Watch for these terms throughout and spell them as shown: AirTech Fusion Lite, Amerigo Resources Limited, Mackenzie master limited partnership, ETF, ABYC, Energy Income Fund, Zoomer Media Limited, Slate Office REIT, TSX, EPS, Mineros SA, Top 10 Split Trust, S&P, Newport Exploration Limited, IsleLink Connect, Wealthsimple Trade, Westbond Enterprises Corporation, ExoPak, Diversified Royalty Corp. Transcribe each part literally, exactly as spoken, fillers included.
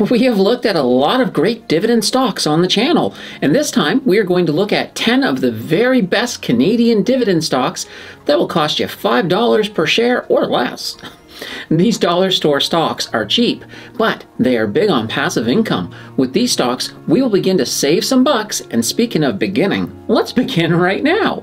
We have looked at a lot of great dividend stocks on the channel, and this time we are going to look at ten of the very best Canadian dividend stocks that will cost you five dollars per share or less. These dollar store stocks are cheap, but they are big on passive income. With these stocks, we will begin to save some bucks, and speaking of beginning, let's begin right now.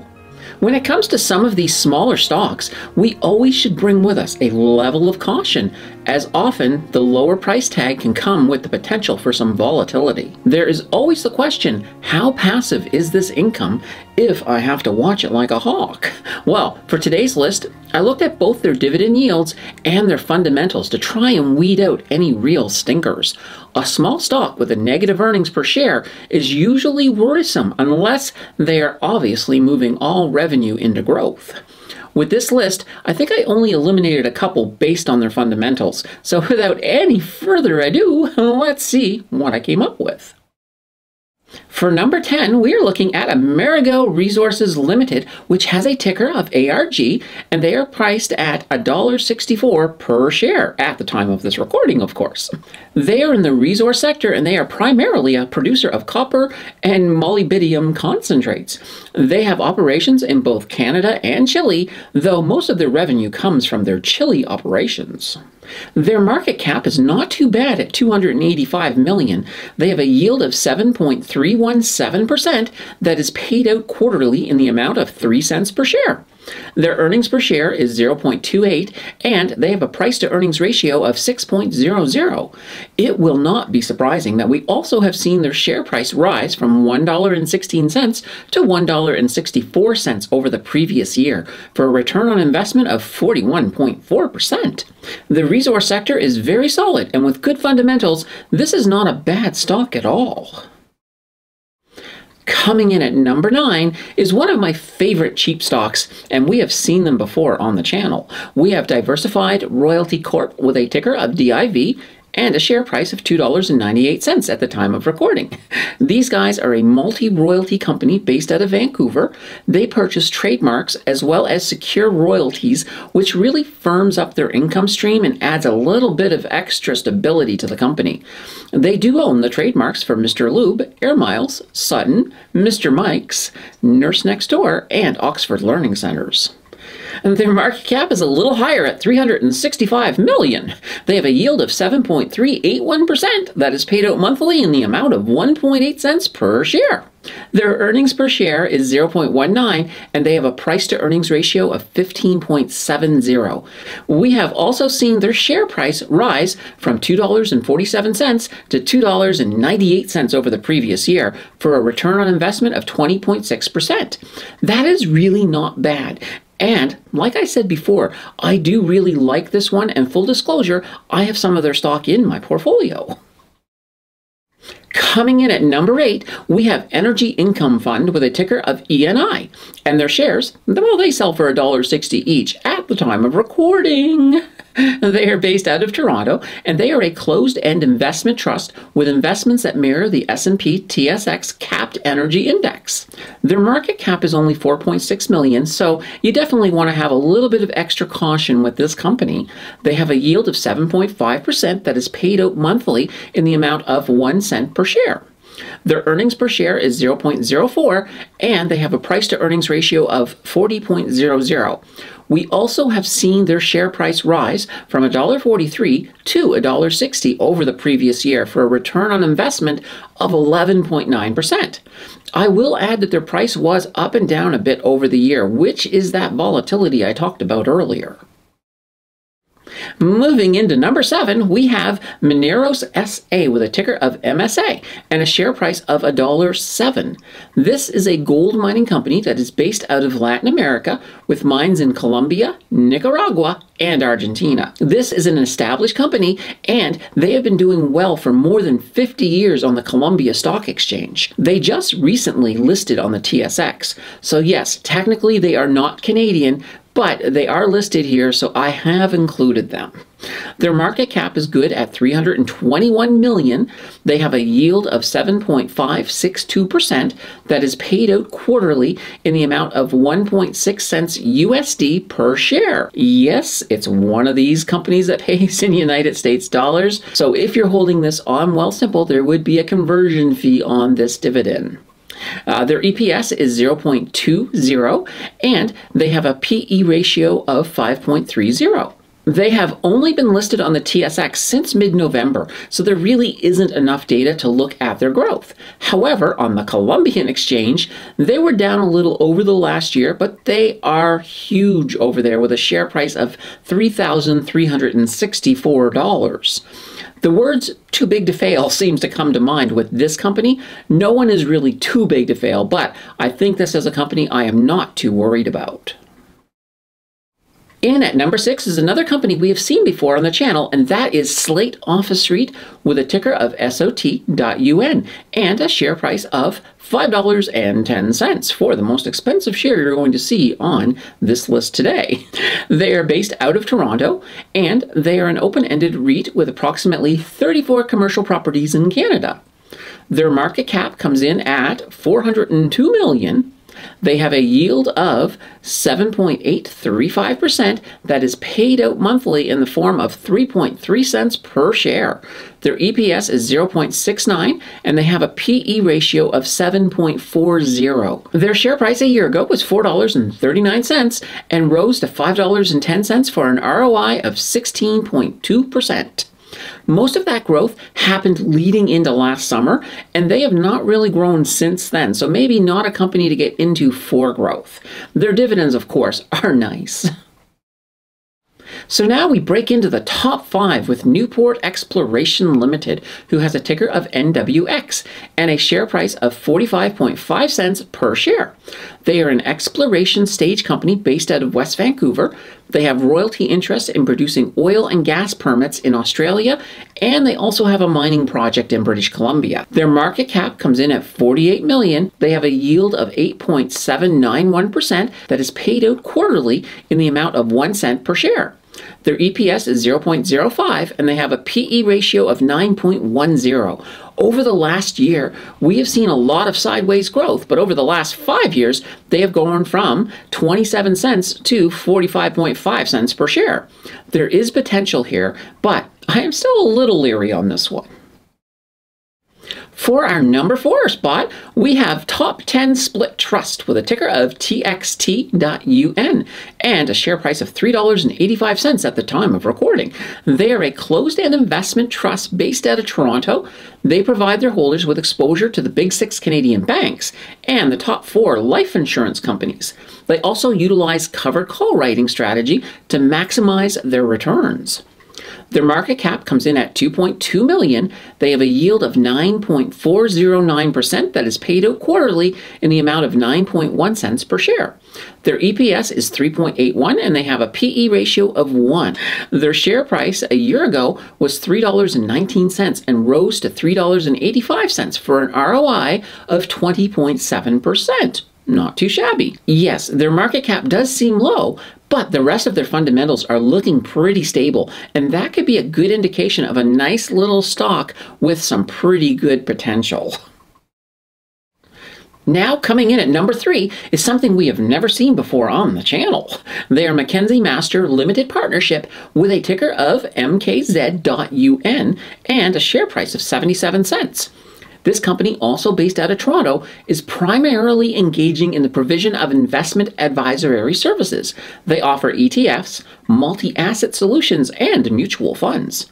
When it comes to some of these smaller stocks, we always should bring with us a level of caution, as often the lower price tag can come with the potential for some volatility. There is always the question, how passive is this income if I have to watch it like a hawk? Well, for today's list, I looked at both their dividend yields and their fundamentals to try and weed out any real stinkers. A small stock with a negative earnings per share is usually worrisome unless they are obviously moving all revenue into growth. With this list, I think I only eliminated a couple based on their fundamentals. So without any further ado, let's see what I came up with. For number ten, we are looking at Amerigo Resources Limited, which has a ticker of A R G, and they are priced at one dollar sixty-four per share at the time of this recording, of course. They are in the resource sector, and they are primarily a producer of copper and molybdenum concentrates. They have operations in both Canada and Chile, though most of their revenue comes from their Chile operations. Their market cap is not too bad at two hundred eighty-five million dollars. They have a yield of seven point three one seven percent that is paid out quarterly in the amount of three cents per share. Their earnings per share is zero point two eight, and they have a price-to-earnings ratio of six point zero zero. It will not be surprising that we also have seen their share price rise from one dollar sixteen to one dollar sixty-four over the previous year, for a return on investment of forty-one point four percent. The resource sector is very solid, and with good fundamentals, this is not a bad stock at all. Coming in at number nine is one of my favorite cheap stocks, and we have seen them before on the channel. We have Diversified Royalty Corp with a ticker of D I V and a share price of two dollars ninety-eight at the time of recording. These guys are a multi-royalty company based out of Vancouver. They purchase trademarks as well as secure royalties, which really firms up their income stream and adds a little bit of extra stability to the company. They do own the trademarks for Mister Lube, Air Miles, Sutton, Mister Mike's, Nurse Next Door, and Oxford Learning Centers. And their market cap is a little higher at three hundred sixty-five million dollars. They have a yield of seven point three eight one percent that is paid out monthly in the amount of one point eight cents per share. Their earnings per share is zero point one nine, and they have a price-to-earnings ratio of fifteen point seven zero. We have also seen their share price rise from two dollars forty-seven to two dollars ninety-eight over the previous year, for a return on investment of twenty point six percent. That is really not bad. And, like I said before, I do really like this one, and full disclosure, I have some of their stock in my portfolio. Coming in at number eight, we have Energy Income Fund with a ticker of E N I, and their shares, well, they sell for one dollar sixty each at the time of recording. They are based out of Toronto, and they are a closed-end investment trust with investments that mirror the S and P T S X Capped Energy Index. Their market cap is only four point six million dollars, so you definitely want to have a little bit of extra caution with this company. They have a yield of seven point five percent that is paid out monthly in the amount of one cent per share. Their earnings per share is zero point zero four, and they have a price-to-earnings ratio of forty point zero zero. We also have seen their share price rise from one dollar forty-three to one dollar sixty over the previous year, for a return on investment of eleven point nine percent. I will add that their price was up and down a bit over the year, which is that volatility I talked about earlier. Moving into number seven, we have Mineros S A with a ticker of M S A and a share price of one dollar seven. This is a gold mining company that is based out of Latin America, with mines in Colombia, Nicaragua, and Argentina. This is an established company, and they have been doing well for more than fifty years on the Colombia Stock Exchange. They just recently listed on the T S X. So yes, technically they are not Canadian, but they are listed here, so I have included them. Their market cap is good at three hundred twenty-one million dollars. They have a yield of seven point five six two percent that is paid out quarterly in the amount of one point six cents U S D per share. Yes, it's one of these companies that pays in United States dollars. So if you're holding this on Wealthsimple, there would be a conversion fee on this dividend. Uh, their E P S is zero point two zero, and they have a P E ratio of five point three zero. They have only been listed on the T S X since mid-November, so there really isn't enough data to look at their growth. However, on the Colombian exchange, they were down a little over the last year, but they are huge over there with a share price of three thousand three hundred sixty-four dollars. The words too big to fail seems to come to mind with this company. No one is really too big to fail, but I think this is a company I am not too worried about. In at number six is another company we have seen before on the channel, and that is Slate Office REIT with a ticker of S O T dot U N and a share price of five dollars and ten cents for the most expensive share you're going to see on this list today. They are based out of Toronto, and they are an open-ended REIT with approximately thirty-four commercial properties in Canada. Their market cap comes in at four hundred two million dollars. They have a yield of seven point eight three five percent that is paid out monthly in the form of three point three cents per share. Their E P S is zero point six nine, and they have a P E ratio of seven point four zero. Their share price a year ago was four dollars and thirty-nine cents and rose to five dollars and ten cents for an R O I of sixteen point two percent. Most of that growth happened leading into last summer, and they have not really grown since then, so maybe not a company to get into for growth. Their dividends, of course, are nice. So now we break into the top five with Newport Exploration Limited, who has a ticker of N W X and a share price of forty-five point five cents per share. They are an exploration stage company based out of West Vancouver. They have royalty interests in producing oil and gas permits in Australia, and they also have a mining project in British Columbia. Their market cap comes in at forty-eight million dollars. They have a yield of eight point seven nine one percent that is paid out quarterly in the amount of one cent per share. Their E P S is zero point zero five, and they have a P E ratio of nine point one zero. Over the last year, we have seen a lot of sideways growth, but over the last five years, they have gone from twenty-seven cents to forty-five point five cents per share. There is potential here, but I am still a little leery on this one. For our number four spot, we have Top ten Split Trust with a ticker of T X T dot U N and a share price of three dollars and eighty-five cents at the time of recording. They are a closed-end investment trust based out of Toronto. They provide their holders with exposure to the big six Canadian banks and the top four life insurance companies. They also utilize covered call writing strategy to maximize their returns. Their market cap comes in at two point two million dollars. They have a yield of nine point four zero nine percent that is paid out quarterly in the amount of nine point one cents per share. Their E P S is three point eight one, and they have a P E ratio of one. Their share price a year ago was three dollars and nineteen cents and rose to three dollars and eighty-five cents for an R O I of twenty point seven percent. Not too shabby. Yes, their market cap does seem low, but the rest of their fundamentals are looking pretty stable, and that could be a good indication of a nice little stock with some pretty good potential. Now coming in at number three is something we have never seen before on the channel. They are Mackenzie Master Limited Partnership with a ticker of M K Z dot U N and a share price of seventy-seven cents. This company, also based out of Toronto, is primarily engaging in the provision of investment advisory services. They offer E T Fs, multi-asset solutions, and mutual funds.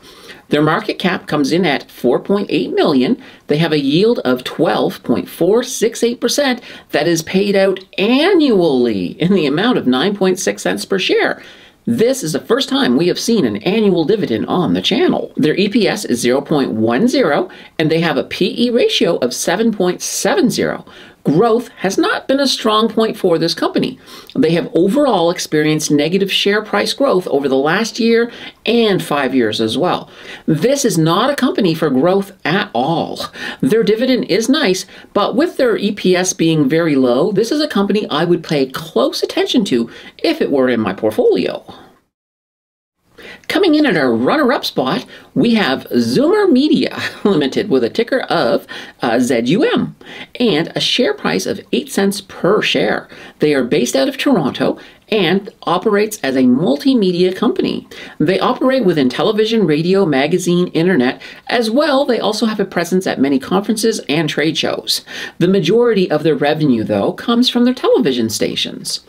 Their market cap comes in at four point eight million dollars. They have a yield of twelve point four six eight percent that is paid out annually in the amount of nine point six cents per share. This is the first time we have seen an annual dividend on the channel. Their E P S is zero point one zero, and they have a P E ratio of seven point seven zero. Growth has not been a strong point for this company. They have overall experienced negative share price growth over the last year and five years as well. This is not a company for growth at all. Their dividend is nice, but with their E P S being very low, this is a company I would pay close attention to if it were in my portfolio. Coming in at our runner-up spot, we have Zoomer Media Limited with a ticker of uh, Z U M and a share price of eight cents per share. They are based out of Toronto and operates as a multimedia company. They operate within television, radio, magazine, internet. As well, they also have a presence at many conferences and trade shows. The majority of their revenue, though, comes from their television stations.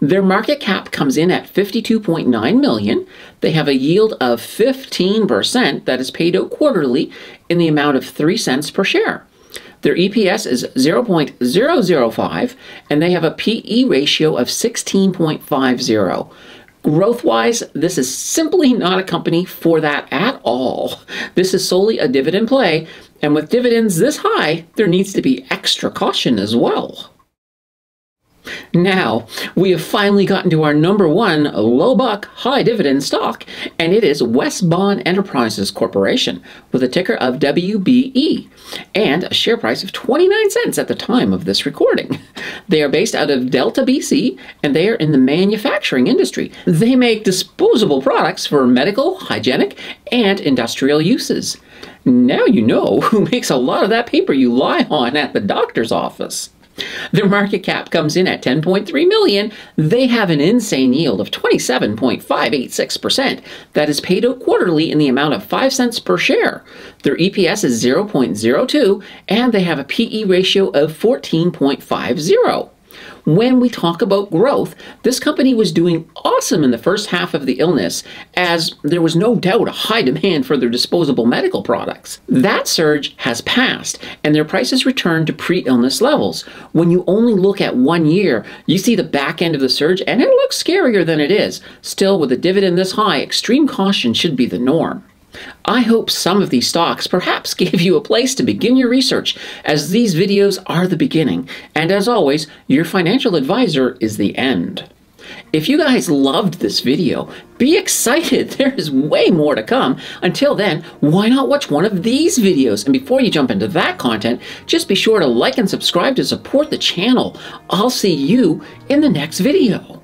Their market cap comes in at fifty-two point nine million dollars. They have a yield of fifteen percent that is paid out quarterly in the amount of three cents per share. Their E P S is zero point zero zero five, and they have a P E ratio of sixteen point five zero. Growth-wise, this is simply not a company for that at all. This is solely a dividend play, and with dividends this high, there needs to be extra caution as well. Now, we have finally gotten to our number one low-buck, high-dividend stock, and it is Westbond Enterprises Corporation, with a ticker of W B E, and a share price of twenty-nine cents at the time of this recording. They are based out of Delta, B C, and they are in the manufacturing industry. They make disposable products for medical, hygienic, and industrial uses. Now you know who makes a lot of that paper you lie on at the doctor's office. Their market cap comes in at ten point three million dollars. They have an insane yield of twenty-seven point five eight six percent that is paid out quarterly in the amount of five cents per share. Their E P S is zero point zero two, and they have a P E ratio of fourteen point five zero. When we talk about growth, this company was doing awesome in the first half of the illness, as there was no doubt a high demand for their disposable medical products. That surge has passed, and their prices returned to pre-illness levels. When you only look at one year, you see the back end of the surge, and it looks scarier than it is. Still, with a dividend this high, extreme caution should be the norm. I hope some of these stocks perhaps gave you a place to begin your research, as these videos are the beginning, and as always, your financial advisor is the end. If you guys loved this video, be excited, there is way more to come. Until then, why not watch one of these videos? And before you jump into that content, just be sure to like and subscribe to support the channel. I'll see you in the next video.